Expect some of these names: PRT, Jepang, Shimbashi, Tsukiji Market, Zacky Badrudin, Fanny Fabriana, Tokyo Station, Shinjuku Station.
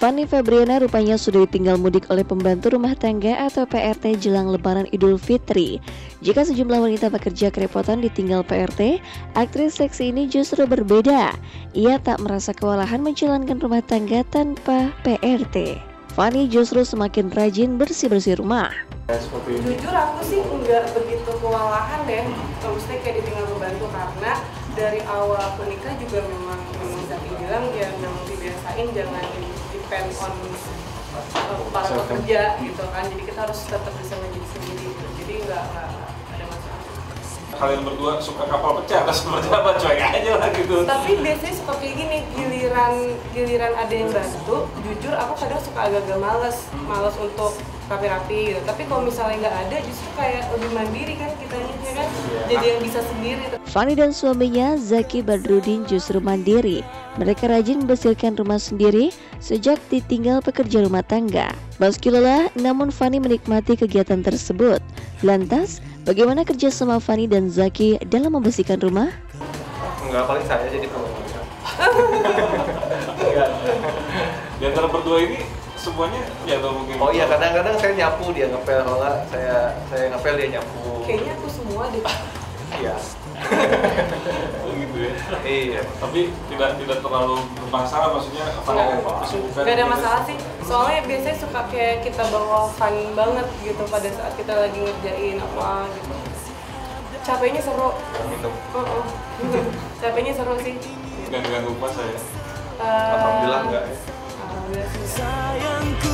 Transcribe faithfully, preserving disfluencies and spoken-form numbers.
Fanny Fabriana rupanya sudah ditinggal mudik oleh pembantu rumah tangga atau P R T jelang Lebaran Idul Fitri. Jika sejumlah wanita pekerja kerepotan ditinggal P R T, aktris seksi ini justru berbeda. Ia tak merasa kewalahan menjalankan rumah tangga tanpa P R T. Fanny justru semakin rajin bersih-bersih rumah. Jujur aku sih nggak begitu kewalahan deh, terusnya kayak ditinggal pembantu karena dari awal aku nikah juga memang memang Zacky bilang ya memang dibiasain jangan depend on para pekerja gitu kan, jadi kita harus tetap bisa menjadi sendiri gitu. Jadi nggak ada masalah. Kalian berdua suka kapal pecah atau seperti apa, cuek aja lah gitu. Tapi biasanya suka kayak gini, giliran giliran ada yang bantu, jujur aku kadang suka agak-agak males males untuk rapi-rapi gitu. Tapi kalau misalnya nggak ada justru kayak lebih mandiri kan kitanya kan, jadi yang bisa sendiri. Fanny dan suaminya Zacky Badrudin justru mandiri. Mereka rajin membersihkan rumah sendiri sejak ditinggal pekerja rumah tangga. Meski lelah, namun Fanny menikmati kegiatan tersebut. Lantas, bagaimana kerja sama Fanny dan Zacky dalam membersihkan rumah? Enggak, paling saya jadi pengurusnya. Di antara berdua ini semuanya ya atau mungkin? Oh iya, kadang-kadang saya nyapu, dia ngepel, kalau nggak saya saya ngepel dia nyapu. Kayaknya aku semua deh. Iya. Gitu ya. Iya. Tapi tidak tidak terlalu bermasalah, maksudnya apa yang kesibukan? Gak ada masalah sih. Soalnya biasanya suka kayak kita bawa fun banget gitu pada saat kita lagi ngerjain apa gitu. Capeknya seru. Minum. Oh oh. Capeknya seru sih. Gak ganggu pas ya? Alhamdulillah nggak ya. Sayangku.